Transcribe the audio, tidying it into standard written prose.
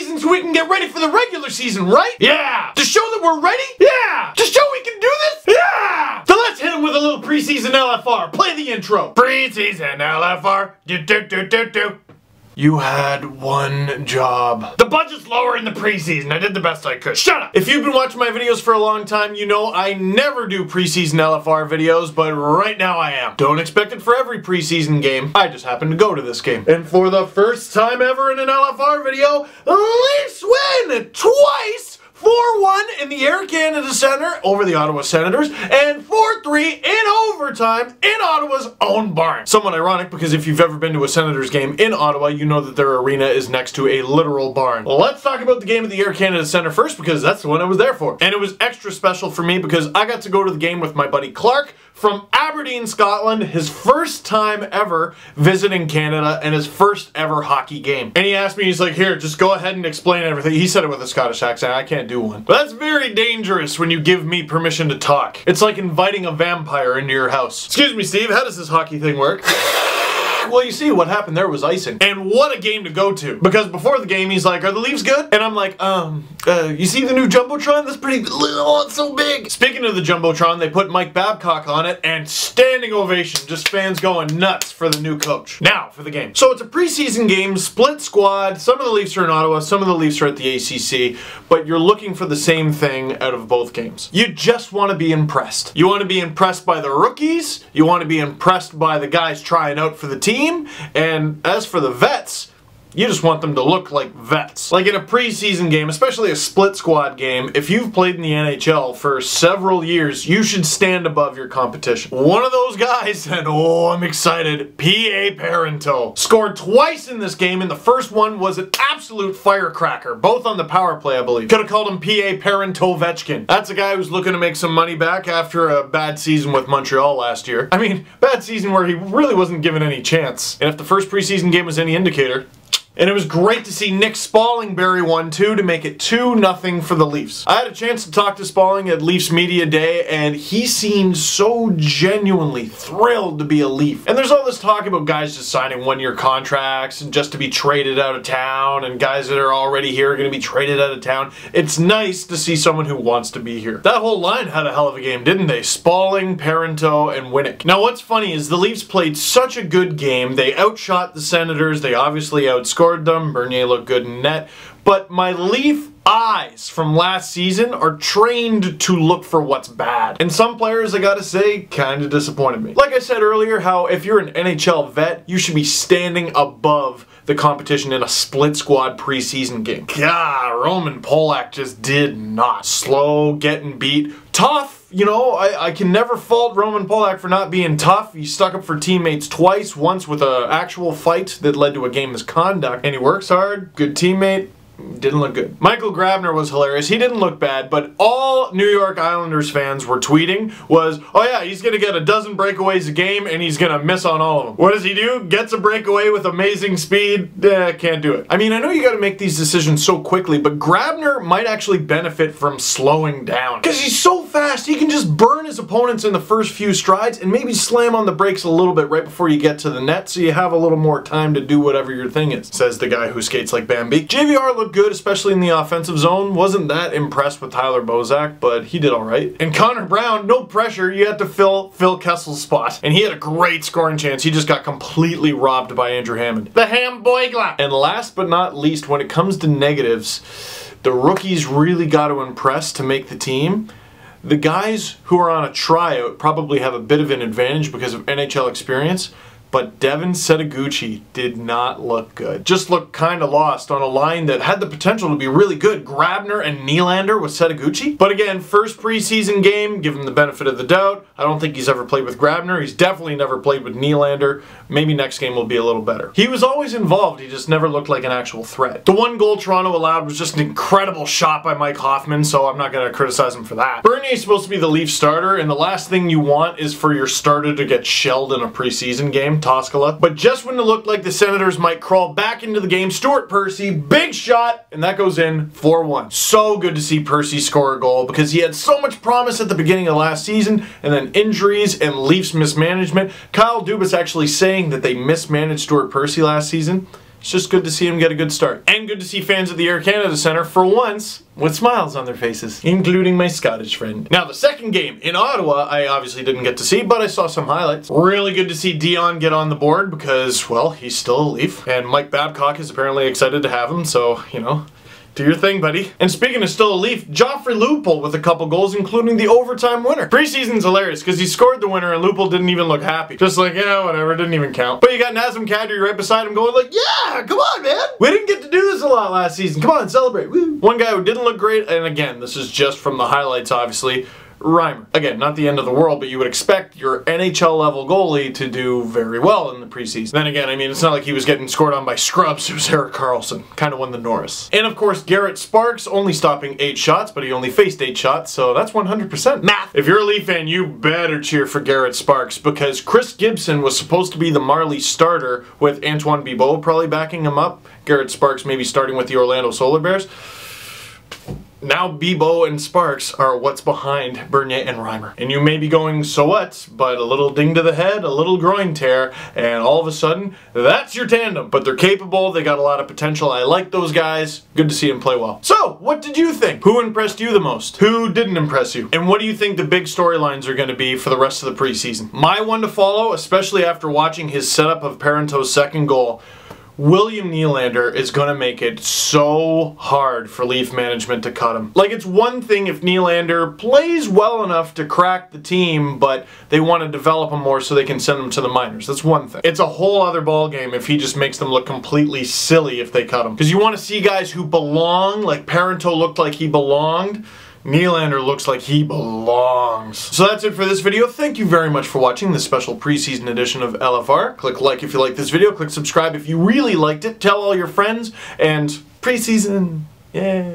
season so we can get ready for the regular season, right? Yeah! To show that we're ready? Yeah! To show we can do this? Yeah! So let's hit them with a little preseason LFR. Play the intro. Preseason LFR. Do-do-do-do-do. You had one job. The budget's lower in the preseason. I did the best I could. Shut up! If you've been watching my videos for a long time, you know I never do preseason LFR videos, but right now I am. Don't expect it for every preseason game. I just happened to go to this game. And for the first time ever in an LFR video, Leafs win twice! 4-1 in the Air Canada Centre over the Ottawa Senators, and 4-3 in overtime in Ottawa's own barn. Somewhat ironic, because if you've ever been to a Senators game in Ottawa, you know that their arena is next to a literal barn. Let's talk about the game at the Air Canada Centre first, because that's the one I was there for. And it was extra special for me because I got to go to the game with my buddy Clark from Aberdeen, Scotland, his first time ever visiting Canada and his first ever hockey game. And he asked me, he's like, here, just go ahead and explain everything. He said it with a Scottish accent. I can't do one. But that's very dangerous when you give me permission to talk. It's like inviting a vampire into your house. Excuse me, Steve, how does this hockey thing work? Well, you see, what happened there was icing. And what a game to go to. Because before the game, he's like, are the Leafs good? And I'm like, you see the new Jumbotron? That's pretty, oh, it's so big. Speaking of the Jumbotron, they put Mike Babcock on it, and standing ovation, just fans going nuts for the new coach. Now, for the game. So it's a preseason game, split squad. Some of the Leafs are in Ottawa, some of the Leafs are at the ACC, but you're looking for the same thing out of both games. You just want to be impressed. You want to be impressed by the rookies, you want to be impressed by the guys trying out for the team, and as for the vets, you just want them to look like vets. Like in a preseason game, especially a split squad game, if you've played in the NHL for several years, you should stand above your competition. One of those guys, and oh, I'm excited, P.A. Parenteau. Scored twice in this game, and the first one was an absolute firecracker, both on the power play, I believe. Could have called him P.A. Parenteau Ovechkin. That's a guy who's looking to make some money back after a bad season with Montreal last year. I mean, bad season where he really wasn't given any chance. And if the first preseason game was any indicator, and it was great to see Nick Spaling bury 1-2 to make it 2-0 for the Leafs. I had a chance to talk to Spaling at Leafs Media Day, and he seemed so genuinely thrilled to be a Leaf. And there's all this talk about guys just signing one-year contracts and just to be traded out of town, and guys that are already here are going to be traded out of town. It's nice to see someone who wants to be here. That whole line had a hell of a game, didn't they? Spaling, Parenteau, and Winnick. Now what's funny is the Leafs played such a good game. They outshot the Senators. They obviously outscored them. Bernier looked good in net, but my Leaf eyes from last season are trained to look for what's bad. And some players, I gotta say, kinda disappointed me. Like I said earlier, how if you're an NHL vet, you should be standing above the competition in a split squad preseason game. God, Roman Polak just did not. Slow, getting beat, tough. You know, I can never fault Roman Polak for not being tough. He stuck up for teammates twice, once with an actual fight that led to a game misconduct. And he works hard, good teammate. Didn't look good. Michael Grabner was hilarious. He didn't look bad, but all New York Islanders fans were tweeting was, oh yeah, he's gonna get a dozen breakaways a game and he's gonna miss on all of them. What does he do? Gets a breakaway with amazing speed. Can't do it. I mean, I know you gotta make these decisions so quickly, but Grabner might actually benefit from slowing down. Because he's so fast, he can just burn his opponents in the first few strides and maybe slam on the brakes a little bit right before you get to the net so you have a little more time to do whatever your thing is, says the guy who skates like Bambi. JVR looked good, especially in the offensive zone. Wasn't that impressed with Tyler Bozak, but he did all right. And Connor Brown, no pressure. You had to fill Phil Kessel's spot. And he had a great scoring chance. He just got completely robbed by Andrew Hammond. The Hamboigla! And last but not least, when it comes to negatives, the rookies really got to impress to make the team. The guys who are on a tryout probably have a bit of an advantage because of NHL experience. But Devin Setaguchi did not look good. Just looked kind of lost on a line that had the potential to be really good. Grabner and Nylander with Setaguchi. But again, first preseason game, give him the benefit of the doubt. I don't think he's ever played with Grabner. He's definitely never played with Nylander. Maybe next game will be a little better. He was always involved. He just never looked like an actual threat. The one goal Toronto allowed was just an incredible shot by Mike Hoffman, so I'm not going to criticize him for that. Bernier is supposed to be the Leafs starter, and the last thing you want is for your starter to get shelled in a preseason game. Toskala. But just when it looked like the Senators might crawl back into the game, Stuart Percy, big shot, and that goes in 4-1. So good to see Percy score a goal because he had so much promise at the beginning of last season, and then injuries and Leafs mismanagement. Kyle Dubas actually saying that they mismanaged Stuart Percy last season. It's just good to see him get a good start. And good to see fans of the Air Canada Centre, for once, with smiles on their faces, including my Scottish friend. Now, the second game in Ottawa, I obviously didn't get to see, but I saw some highlights. Really good to see Dion get on the board because, well, he's still a Leaf. And Mike Babcock is apparently excited to have him, so, you know, do your thing, buddy. And speaking of still a Leaf, Joffrey Lupul with a couple goals, including the overtime winner. Preseason's hilarious because he scored the winner and Lupul didn't even look happy. Just like, yeah, whatever, didn't even count. But you got Nazem Kadri right beside him going like, yeah, come on, man. We didn't get to do this a lot last season. Come on, celebrate. Woo. One guy who didn't look great, and again, this is just from the highlights, obviously, Reimer. Again, not the end of the world, but you would expect your NHL-level goalie to do very well in the preseason. Then again, I mean, it's not like he was getting scored on by scrubs. It was Erik Karlsson. Kind of won the Norris. And of course, Garrett Sparks only stopping 8 shots, but he only faced 8 shots, so that's 100% math. If you're a Leaf fan, you better cheer for Garrett Sparks, because Chris Gibson was supposed to be the Marley starter with Antoine Bibeau probably backing him up. Garrett Sparks maybe starting with the Orlando Solar Bears. Now Bibeau and Sparks are what's behind Bernier and Reimer. And you may be going, so what? But a little ding to the head, a little groin tear, and all of a sudden, that's your tandem. But they're capable, they got a lot of potential. I like those guys. Good to see them play well. So, what did you think? Who impressed you the most? Who didn't impress you? And what do you think the big storylines are going to be for the rest of the preseason? My one to follow, especially after watching his setup of Parenteau's second goal, William Nylander is going to make it so hard for Leaf management to cut him. Like, it's one thing if Nylander plays well enough to crack the team, but they want to develop him more so they can send him to the minors. That's one thing. It's a whole other ballgame if he just makes them look completely silly if they cut him. Because you want to see guys who belong, like Parenteau looked like he belonged. Nylander looks like he belongs. So that's it for this video. Thank you very much for watching this special preseason edition of LFR. Click like if you like this video. Click subscribe if you really liked it. Tell all your friends. And preseason, yay.